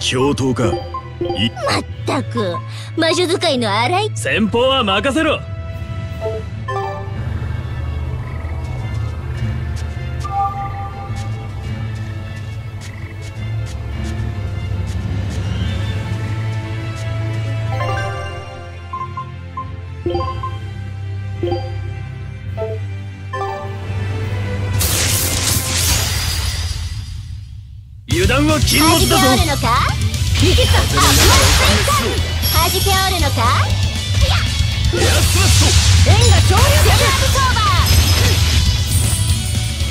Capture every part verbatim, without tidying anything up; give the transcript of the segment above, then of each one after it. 上等か。いまったく魔女使いの荒い先方は任せろ。油断は禁物だぞ。弾けおるのか？弾けおるのか？やっつぶ。呪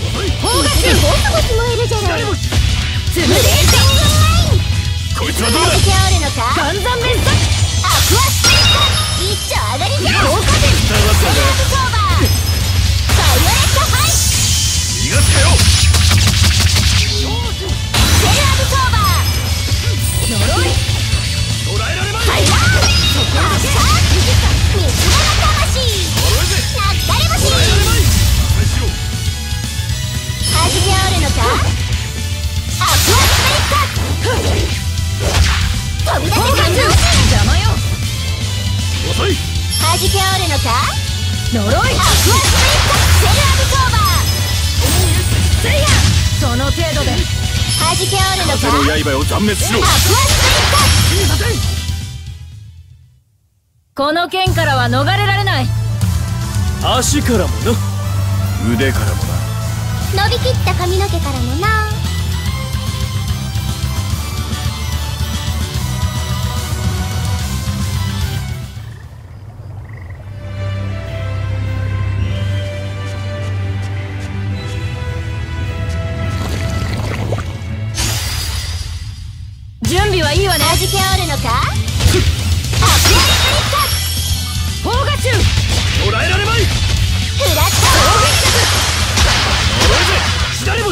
い捕らえられまい。ハイラー！ハッシャー！逃げた！逃げられない！始めおるのか？アクアスプリット！飛び出せ感動！邪魔よ！遅い！始めおるのか？呪い！アクアスプリット！セルアブソーバー！その程度ではじけおるのか？風の刃を断滅しろ。アクアスプリット！この剣からは逃れられない。足からもな、腕からもな、伸びきった髪の毛からもな。はじけおるのか？アクアスプリット！砲火中！捕らえられまい！フラット！攻撃着！左星！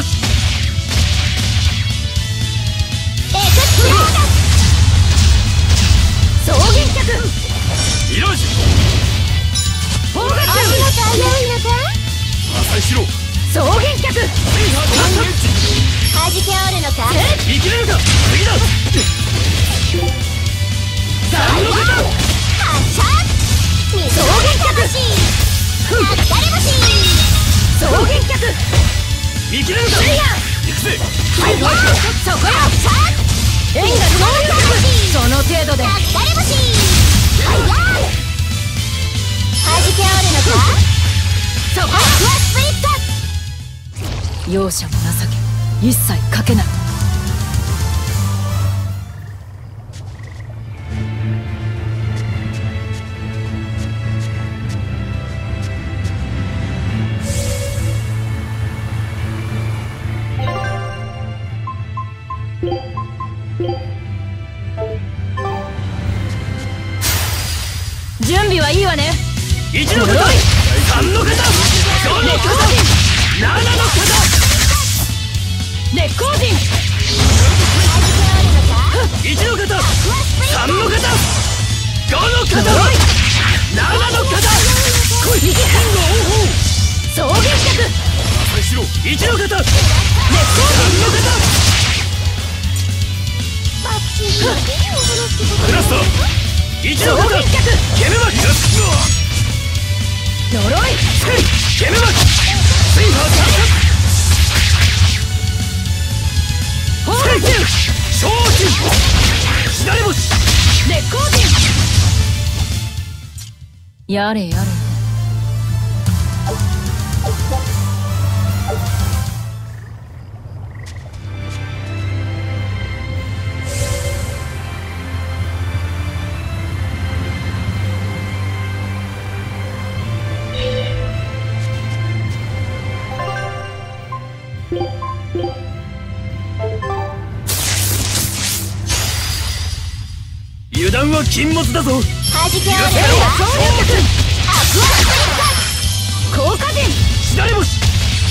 エクスプローダ！双撃着！イラージ！砲火中！足元危ういのか？破砕しろ！双撃着！はじけおるのか？生きれるか？次だ！さんろくご！ 発射！ にじゅうろく！ 容赦も情け一切かけない。やれやれ。断は禁物だぞ。弾け合せろ総力君アクアスティック効果点しだれ星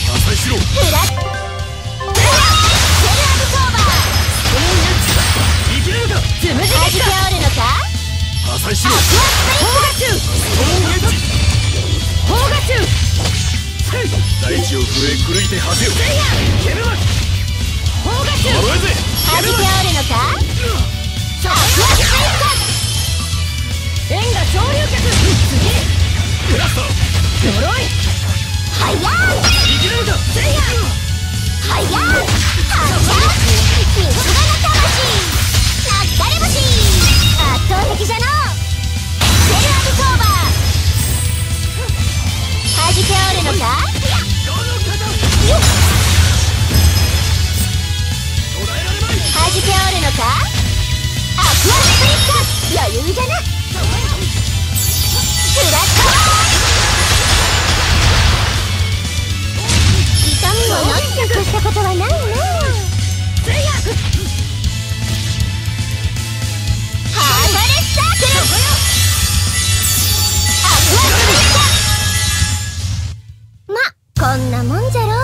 破砕しろブラックブラックセルアブソーバーストーンエッジ生きれるかズムズ弾け合れのか破砕しろアクアスティックストーンエッジ砲火中大地を震え狂いて果てよいけるわ砲火中呪えぜ弾け合れのかアクアスティック円が昇竜脚次クラスト呪いはやーいきなりだせいやはやーはやー水場の魂流れ星圧倒的じゃのセルアブソーバー弾けおるのかよっ弾けおるのかアクアスプリット余裕じゃなフラット痛みを何とかしたことはないな強くハーバレスタークルアクアスプリットま、こんなもんじゃろう。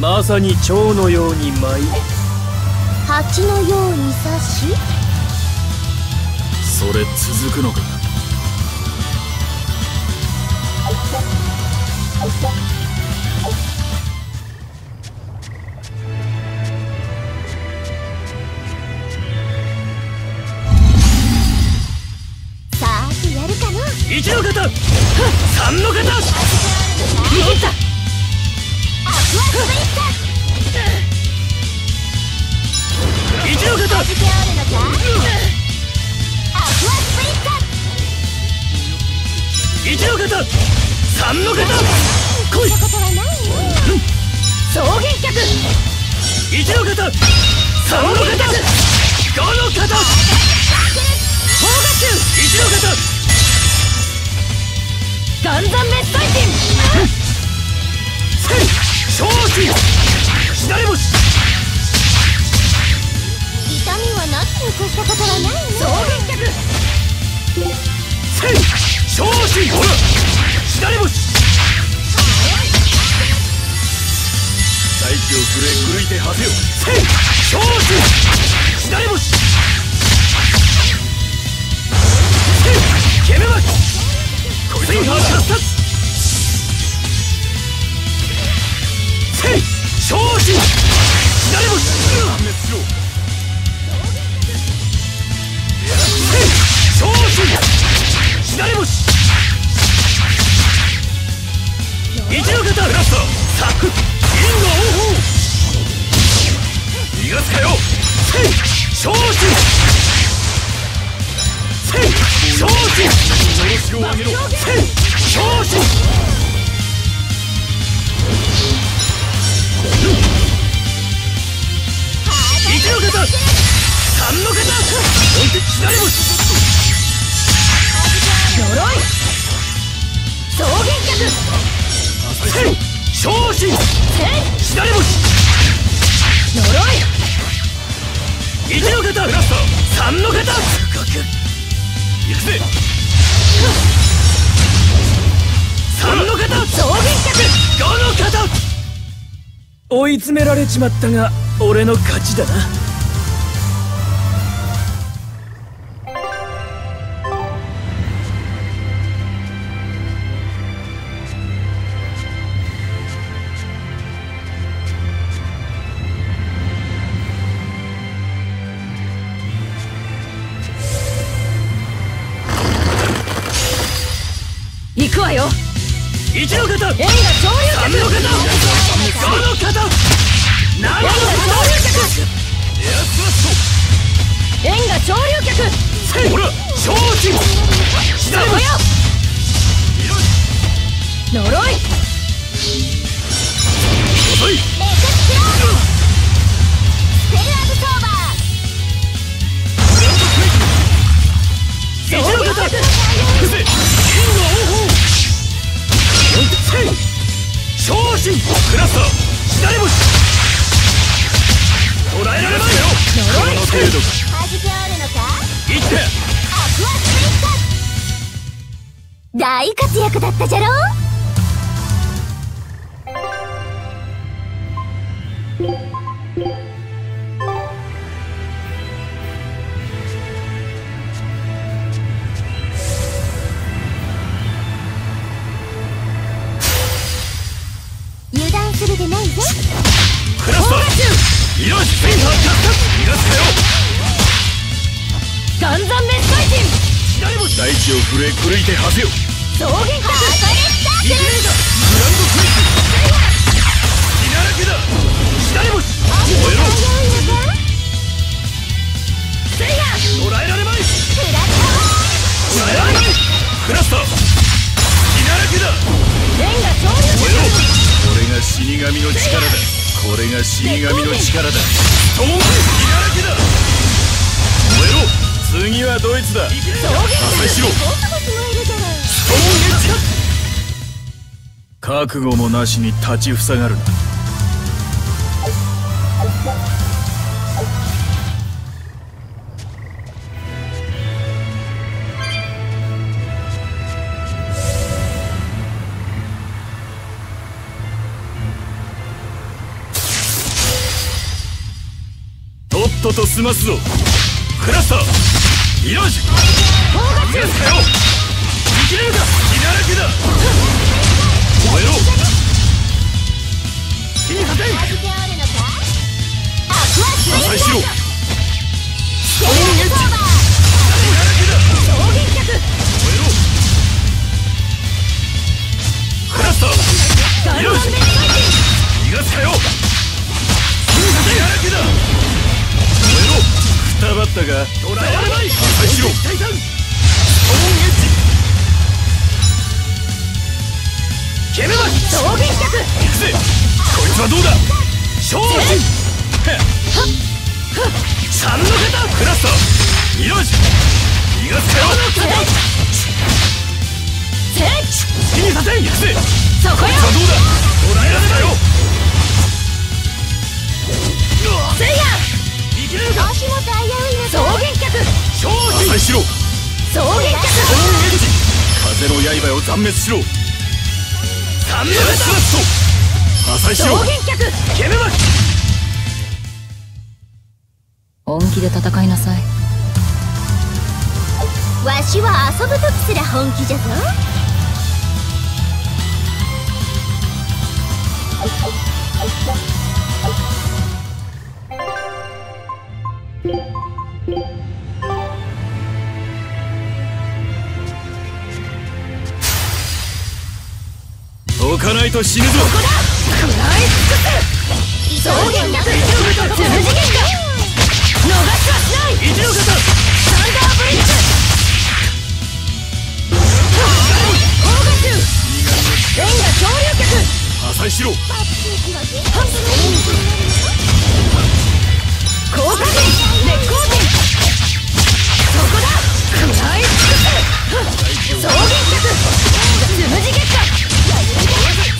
まさに蝶のように舞い蜂のように刺しそれ続くのかさあやるかないちの方さんの方逃げた一の方、一の方、三の方、来い。草原客。一の方、三の方、五の方。方角、一の方。ガンザンメスタイテン。調子左星痛みはなく残したことはないね総減客調子ほら左星大地を震え狂いて果てよ調子左星ケメマキコイツインハークラスタッチ調子左星断滅しろ調子左星一の方ラストサック銀河王鵬逃がすかよ調子調子調子を上げろ調子一の方三の方左星呪い草原客し左星呪いいちの方ラストさんの方いくぜさんの方増減脚ごの方追い詰められちまったが俺の勝ちだな。行くわよ。一の方、エイが上流角、三の方、五の方、ナイス上流客、エアスラッシュ、円が上流客、ほら承知、左もよ、呪い、呪い、メカスラー、ステルアブソーバー、上流客、くせ、銀の王鵬、よって、承知、クラスター、左も。捕らえられないよ。呪いの程度か。弾けおるのか。いって。アクアスプリット。大活躍だったじゃろう。油断するでないぞ。クラスター。よし、スピンハーキャッチ逃がすかよ。ガンザンメス回転。左も大地を震え狂いてはせよ。増減角ハーレッターク。グランドクイズ。血だらけだ。左も燃えろ。セイヤ。捕らえられまい。クラスター。捕らえられまい。クラスター。血だらけだ。レンが上流燃えろ。これが死神の力だ。これが死神の力だ。当然火だらけだ。燃えろ。次はドイツだ。試しろ。覚悟もなしに立ちふさがるな。とっとと済ますぞ。クラスターイラージュ逃がすかよ。生きれるか。血だらけだ。燃えろ。死に果て破壊しろ。ストーンエッジ血だらけだ。燃えろ。クラスターイラージュ逃がすかよ。死に果てだらけだ。くたばったが捕らえられない。破壊しろ。ストーンエッジ煙巻き上限客行くぜ。こいつはどうだ。勝負三の方クラスターイラージ逃がすかよ。好きにさせ行くぜ。そこよ。こいつはどうだ。捕らえられないよ。せいや足元危ういな。増減脚消費しろ。増減脚風の刃を断滅しろ。三の方破壊しろ。増減脚煙巻き本気で戦いなさい。わしは遊ぶ時すら本気じゃぞ。置かないと死ぬぞ。ここだ。食らい尽くせ。増減逆。十次元だ。逃しはしない。一の方。サンダーブリッジ。オーガス。円が上流客。破砕しろ。高火力熱光点。そこだ。食らい尽くせ。増減逆。十次元だ。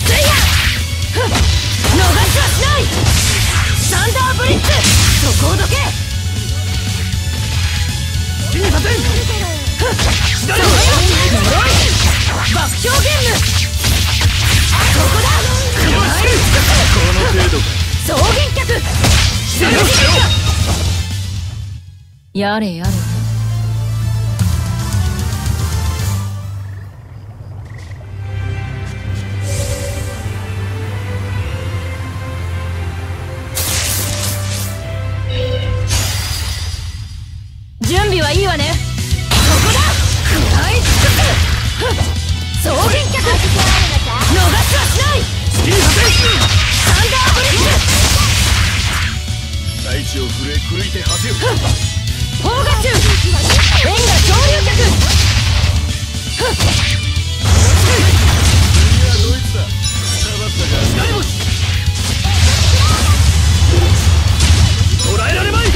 水や。やれやれ。準備はいいわね。ここだ。食らいつく。総元脚。逃すはしない。スピードサンダーブレイク。大地を震え狂いてはせよ。フォーガチュー、円が昇竜脚、捕らえられまい、そ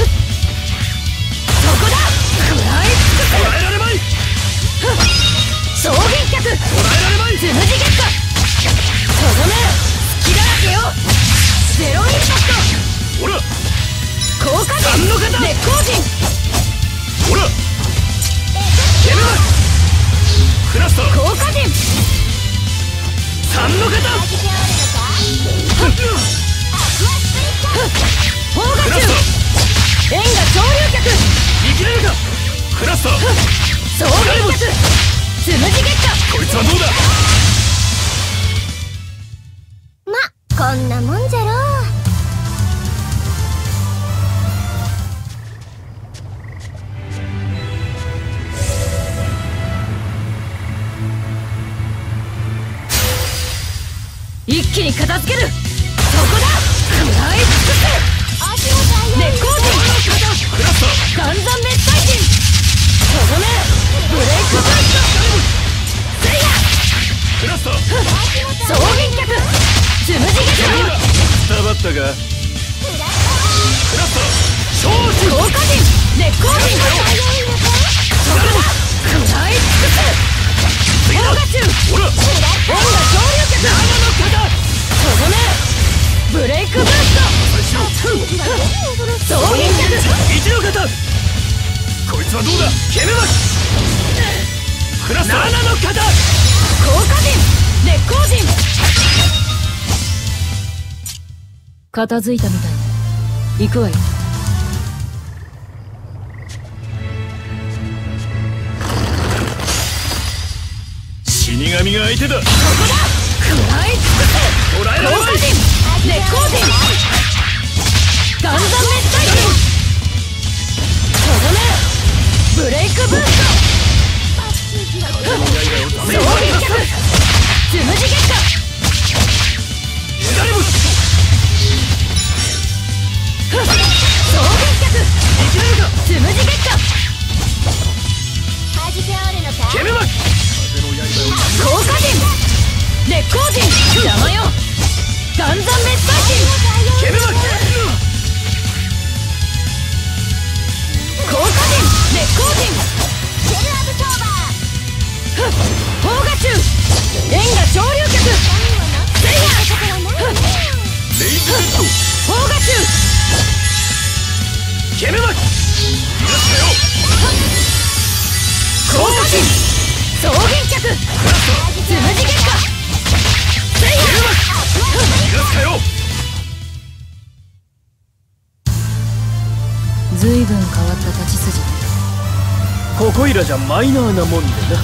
こだ、食らいつく、捕らえられまい、衝撃脚、捕らえられまい、つむじゲット、とどめ、隙だらけよ、ゼロインパクト、ほら、効果陣、熱光陣。ほらゲムクラスト効果陣三の型フッフォーガチュー円が潮流脚生きれるかクラスト総流脚つむじゲットこいつはどうだま、こんなもんじゃろ一気に片付けるそこだ食らい尽くせ熱光陣岩山滅体陣とどめブレイクブレイクスレイヤー総輪脚つむじ劇場伝わったかクラスト効果陣熱光陣そこだ食らい尽くせフォーガチュー円が昇竜脚長の肩とどめブレイクブースト総輪脚一の肩こいつはどうだケメマスクラスターななの肩効果陣熱光陣片付いたみたい行くわよ神が相手だここだ食らいつくせ捕らえられない熱光陣岩山滅体陣とどめブレイクブースト総輪脚つむじゲット左も総輪脚つむじゲット決めます効果陣熱光陣邪魔よ岩山滅体陣煙巻効果陣熱光陣シェルアブトーバーフォーガチュー円が潮流脚セイヤーフォーガチュー煙巻よしだよ効果陣総元脚つむじ結果せいやずいぶん変わった立ち筋ここいらじゃマイナーなもんでな。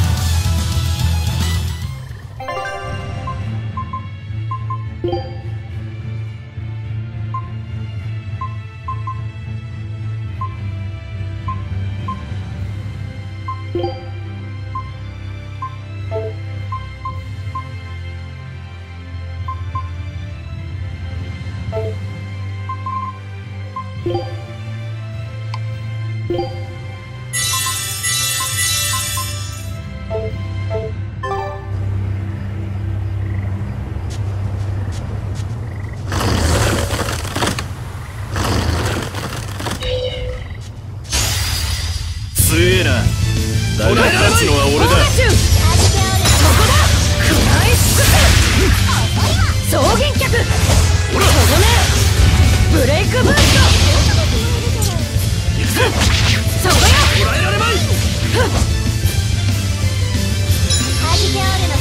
ハジメアルの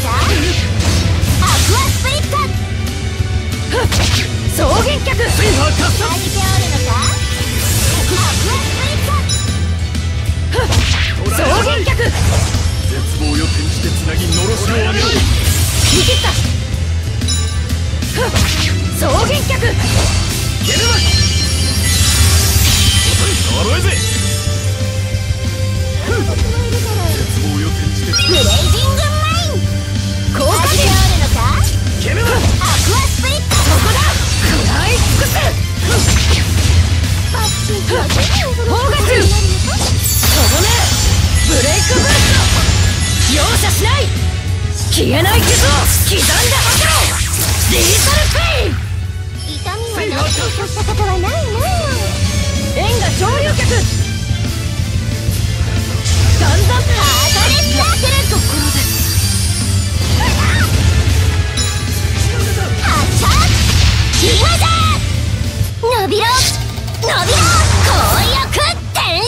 消えない傷を刻んで吐けろリーサルペイン。痛みはどうせとしたことはないな。円が上流客だんだん離れさせるところです。アタックキハザー伸びろ伸びろ強欲転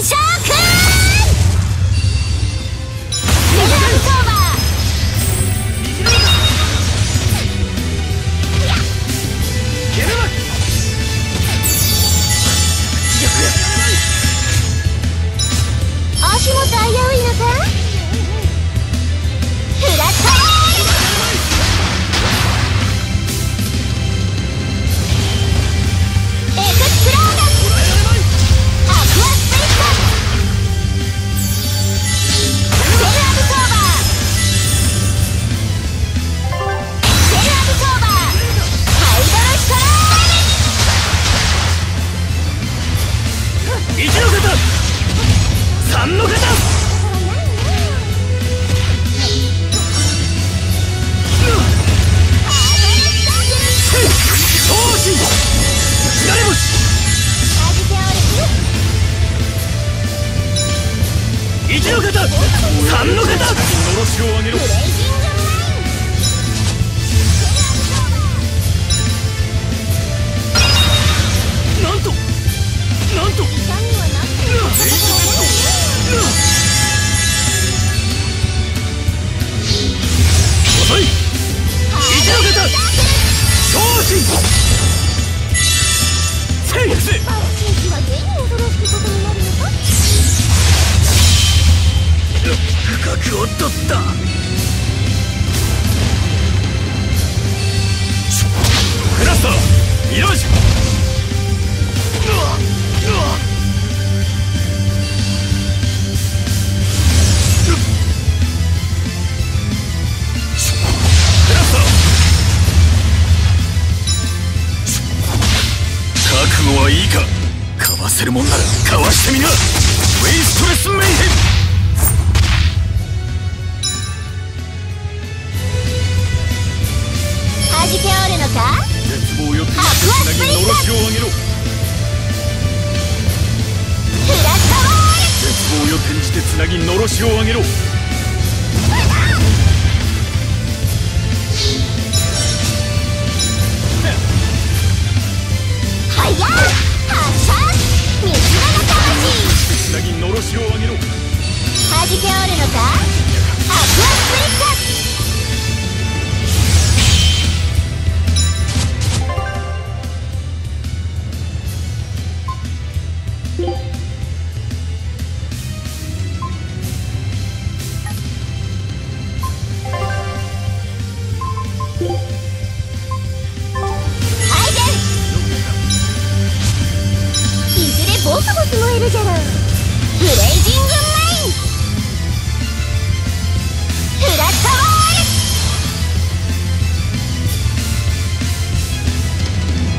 生くんリザルトーバー足元危ういのかフラットエクスプローダアクアスペースセルアブソーバーセルアブソーバーハイドロストラーメンいちの方三の方なんとなんと遅い一の方昇進センス深くを取ったクラスターイラージュうわっうわっはいいかかわせるもんならかわしてみなウェイストレスメイヘンはじけおるのか絶望よくアクアスプリントフラッタワー絶望よ転じてつなぎのろしを上げろはっしゃー道の中橋つなぎのろしをあげろはじけおるのかアクアスプリットボスボス燃えるじゃろブレイジングマインフラッタワー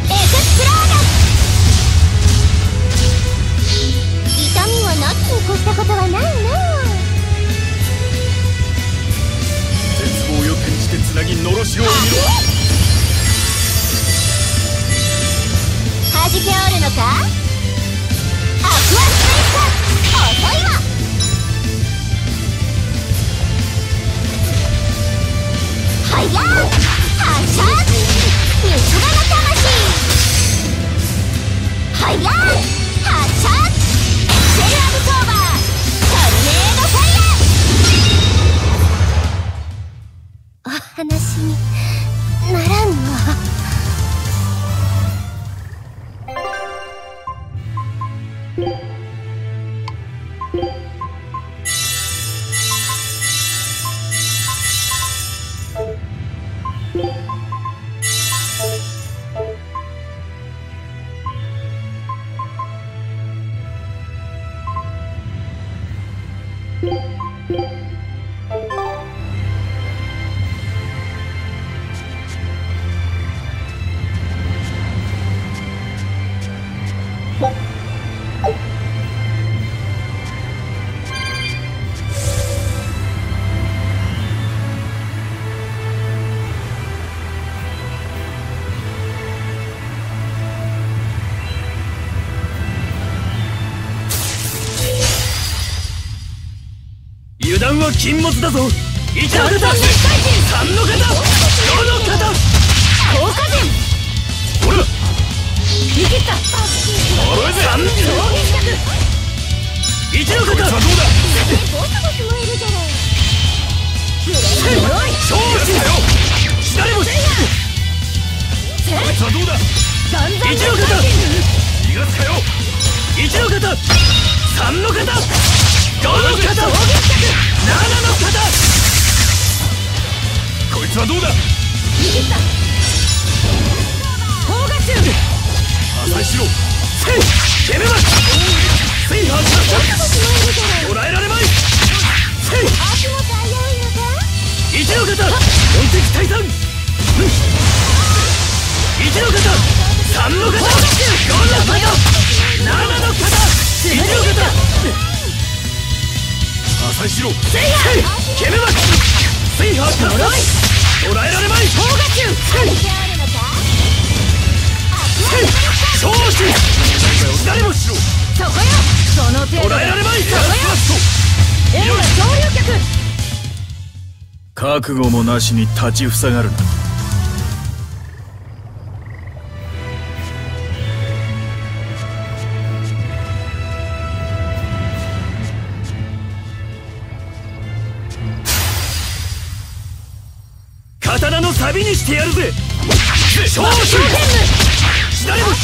エクスプローダ痛みはなきに越したことはないな絶望よ転じてつなぎのろしを見ろはじけおるのかアクアスプリット遅いわはやっ発射水場の魂はやっ発射セルアブソーバートルネードファイヤーお話にならんの断は禁物だぞ。いただきます。三の型、四の型、効果点。ほら逃げた。三の一の型、どうだ。ボスボスもいるじゃない。超人だよ。左もさあどうだ。一の型、逃がすかよ。一の型、三の型、どの型、七の型。こいつはどうだ。逃げた。高画中破砕しろ。せい、攻めます。せい、発射。捕らえられまい。せい、足元危ういのか。一の型、本敵退散。一の型、三の型、四の型、七の型、一の型、破砕しろ。せいや、決めます。せいや、捕らえられまい。高画中昇進。誰もしろ。そこよ。その手。捕らえられまい。そこよ。エルは上流客。覚悟もなしに立ちふさがるな。刀のサビにしてやるぜ。勝負。誰も捕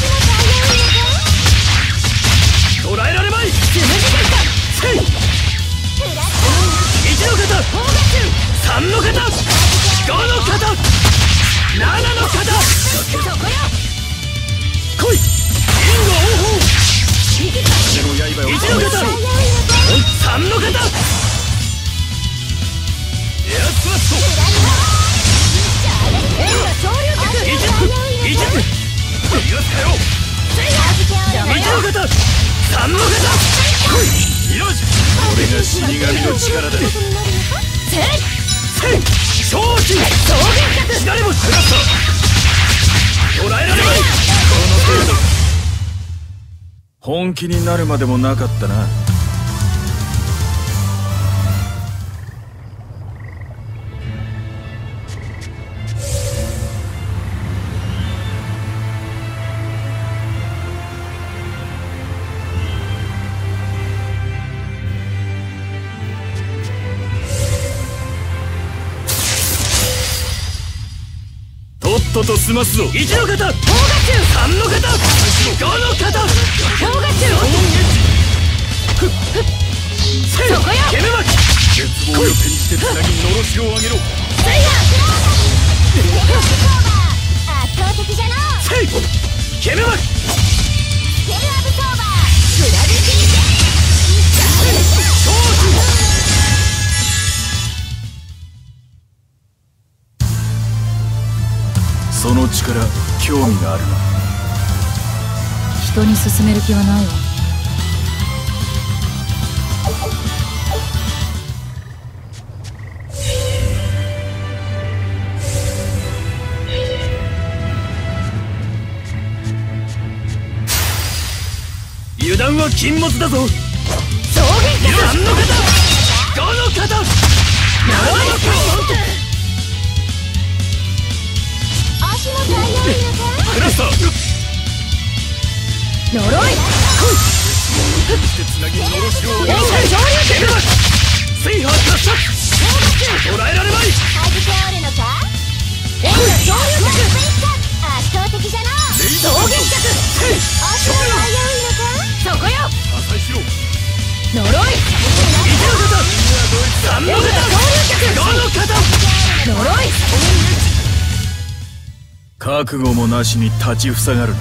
らえられまい。せい、一の型、三の型、五の型、七の型。来い。銀河応報。一の型、三の型。エアスワット。エルは昇竜脚。一着一着。逃がすかよ。せいや、一の型、三の型。よし、これが死神の力だ。せい、せい、昇進。誰も下がった。捕らえられない。この程度。本気になるまでもなかったな。とっとと済ますぞ。一の型、高画中、三の型、五の型、高画中。そこよ。決めまき。絶望を手にしてつなぎのろしを上げろ。せいや。圧倒的じゃの。せい。決めまき。セルアブソーバー。グラビティで。勝負。その力、興味があるな。人に勧める気はないわ。油断は禁物だぞ。上限か。三の型、五の型、七の型。クラスター。呪い。覚悟もなしに立ちふさがるな。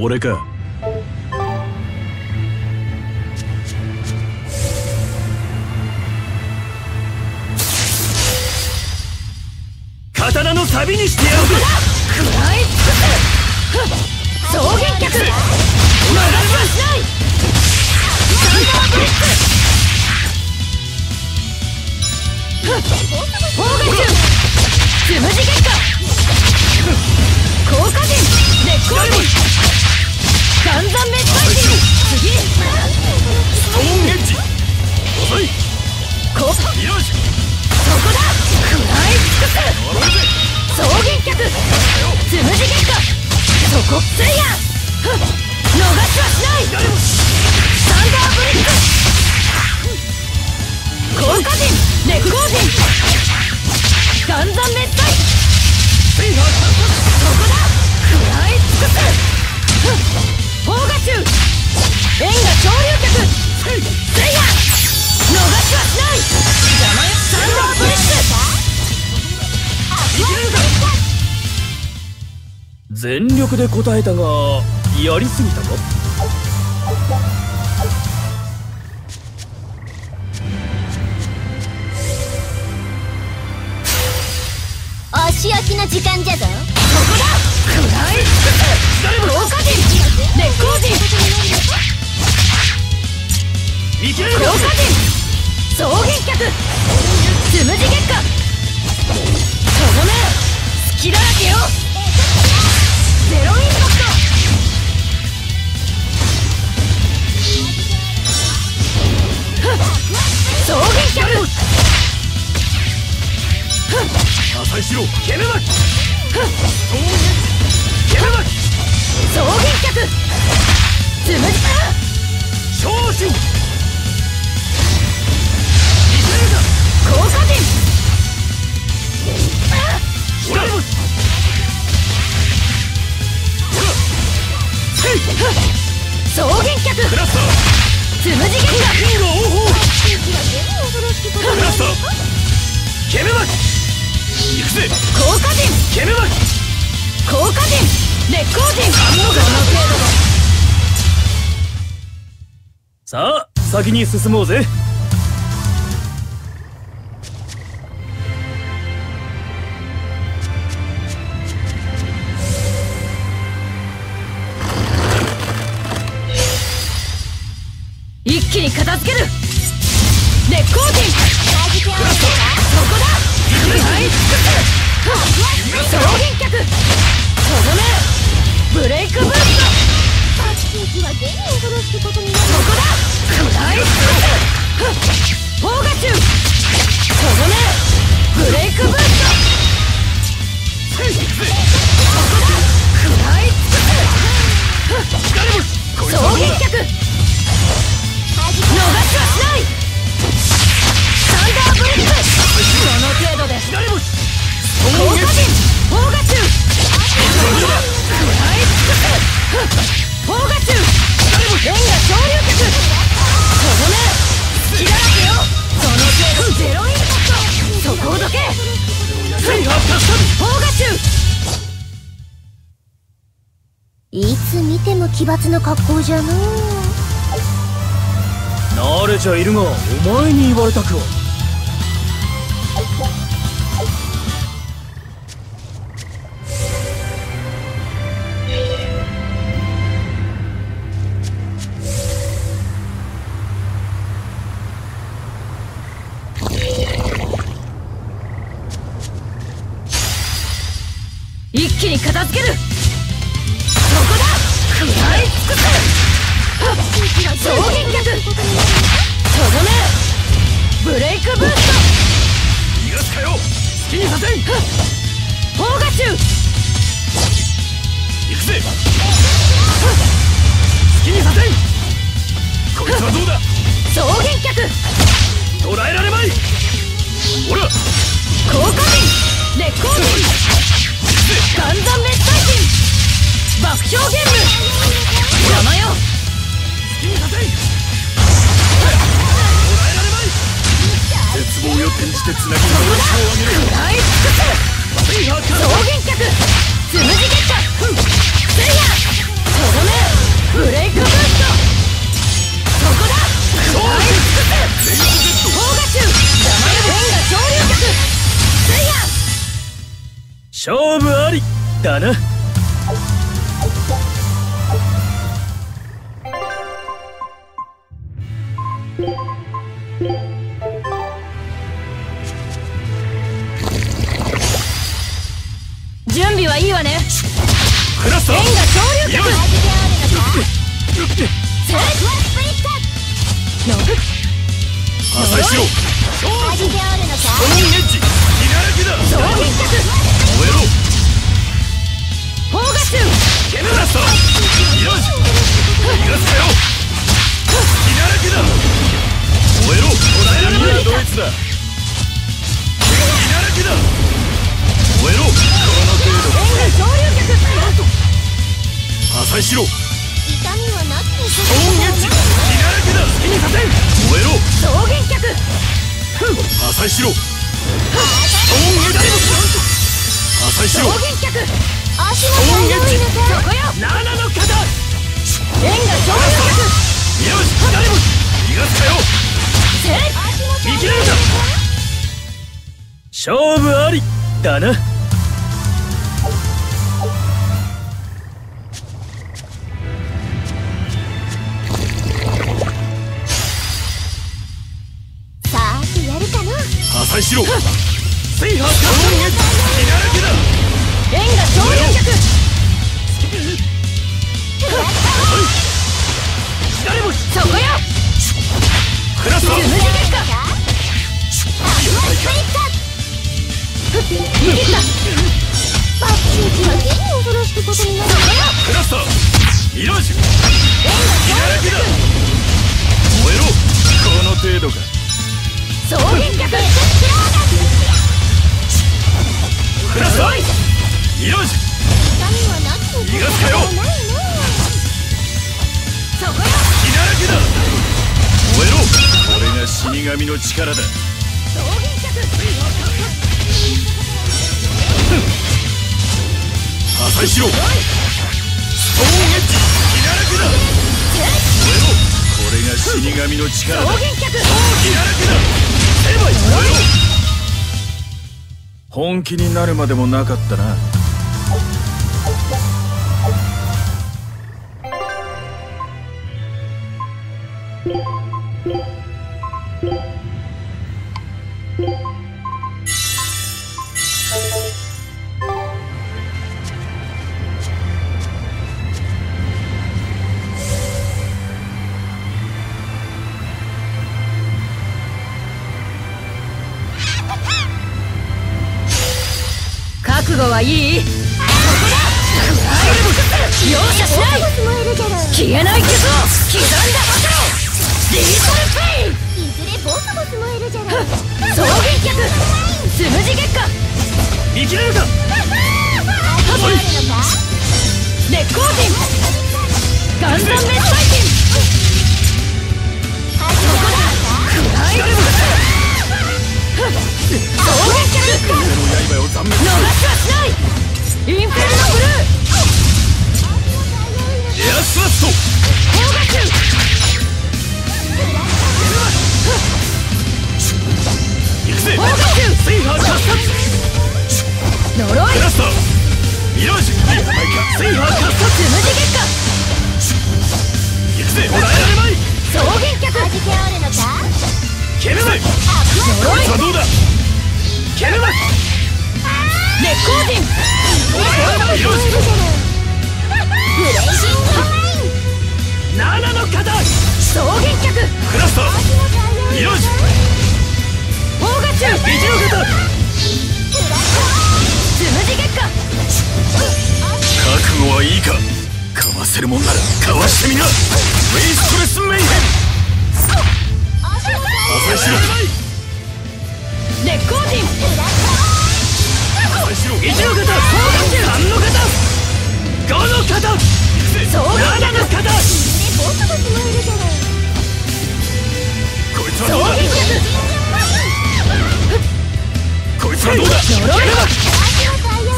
俺か。刀のサビにしてやるぜ。草原客。お前らしない。ボスボスもいるじゃない。ごっついやん。逃しはしない。スタンダーブリック。効果陣ネクロー陣ガンザン熱帯。ここだ。食らい尽くす。砲火中縁が潮流曲。ついや逃しはしない。スタンダーブリック。全力で答えたが、やりすぎたか？お仕置きの時間じゃぞ。ここだ！食らいつく！効果陣！熱光陣！いけるぞ！効果陣！双撃脚！つむじ月下！とどめ！隙だらけよ！ゼロインパクト。草原キャル。破砕しろ。ケメマキ。ケメマキ。草原客。つむじ。昇進。効果陣。俺も。草原客クラスターつむじゲンガ金の王鵬クラスターケメマキ行くぜ効果陣ケメマキ効果陣熱光陣さあ先に進もうぜ。一気に片付ける。熱光陣ここだ。草原客とどめブレイクブースト。ここだ。砲火中とどめブレイクブースト。ここだ。草原客逃しはしない。サンダーブリック。この程度で左も効果陣砲火中砲火中縁が昇竜脚とどめ隙だらけよ。その程度ゼロインパクト。そこをどけ砲火中。いつ見ても奇抜な格好じゃのう。慣れちゃいるが、お前に言われたくは。一気に片付ける。ここだ。食らい尽くせ。衝撃脚とどめブレイクブースト。逃がすかよ。好きにさせん。砲火中行くぜ。好きにさせん。こいつはどうだ。衝撃脚捕らえられまい。ほら効果陣熱光陣ガンザン熱帯陣爆笑ゲーム邪魔よ。絶望を転じてつなぎの上昇を上げる。暗い尽くす草原客つむじ月下せいやとどめブレイクブースト。ここだ暗い尽くす砲火中天が潮流曲せいや勝負ありだな。準備はいいわね。クラスター縁が潮流曲破砕しろ。このイメージ逃がらけだ。衝撃脚燃えろ。砲火中戒しろ。痛みはなくてストーンエッジ、気だらけだ。好きにさせん。燃えろ増減脚。破砕しろ。ストーンエッジ、破砕しろ。増減脚、足元に置いてそこよ。七の肩、円が増減脚。宮内左も逃がすかよ。せいきれるか。勝負ありだな。破砕しろ。水波火炎へ気だらけだ。円が超能力。誰もそこよ。クラスター無事撃破。ハイスプリット。逃げた。バッチリ気を恐ろしくことになる。クラスターミラージュ。円が気だらけだ。燃えろ。この程度か。総変脚、クラスターイラジュ、逃がすかよ。そこよ、気だらけだ。燃えろ。これが死神の力だ。総変脚、破砕しろ。ストーンエッジ、気だらけだ。燃えろ。これが死神の力だ。総変脚、気だらけだ。本気になるまでもなかったな。覚悟はいい？ここだ！容赦しない！消えない傷を刻んだバトル！リートルペイン！いずれボスボス燃えるじゃろ。双撃脚！つむじ月下！見切れるか！烈光陣！ガンダムメッサイキン！ここだ！逃がしはしない。インフェルノブルー、エアスラスト、高学級行くぜ。高学級スイハーカスタ呪い、ラストミラージュ、スイハーカスタつむじ結果行くぜ。もらえられまい。総撃脚はじけあるのか。蹴るぜ。呪いさあどうだ。レッコーディン、ナナの肩、双撃脚、クラスターミラージュ、オーガチュービジューガタ、つむじ月下。覚悟はいいか。かわせるもんならかわしてみな。ウェイストレスメイヘン、破壊しろ。レッコーディン、一の型、三の型、五の型、七の型。こいつはどうだ。こいつはどうだ。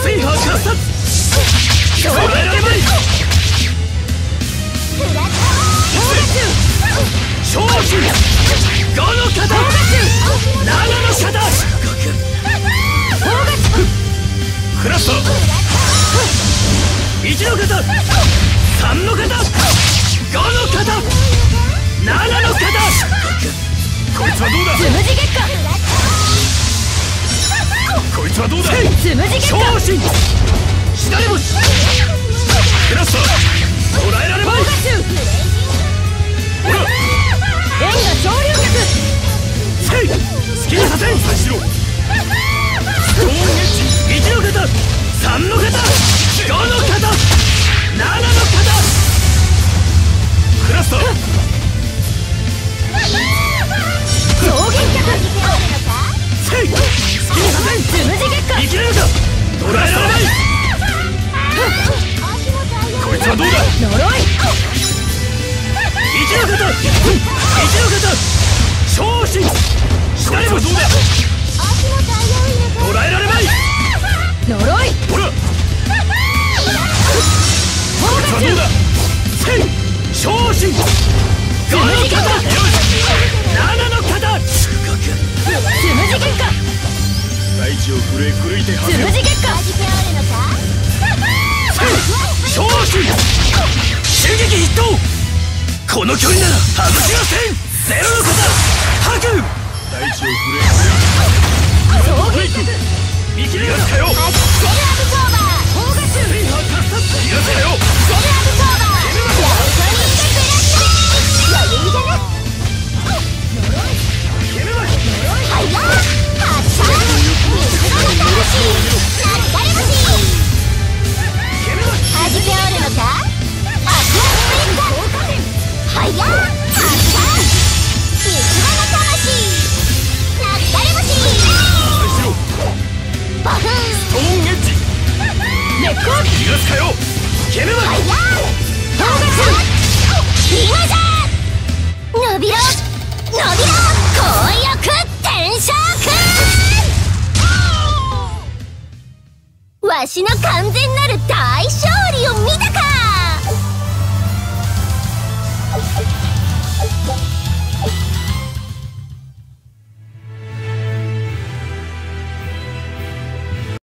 水波観察、捕らえられない。小学生五の肩、七の肩、方角、方角、クラスター、一の肩、三の肩、五の肩、七の肩。こいつはどうだ。つむじ月下。こいつはどうだ。つむじ月下。左星、クラスター、捕らえられまい。ほら。円が昇竜脚、せい好きにさせん。破砕しろ。ストーンエッジ、一の型、三の型、五の型、七の型、クラスター増減脚、せい好きにさせん。つむじ月下、生きれるか。捕らえられない。わしの完全なる大勝利を見たか！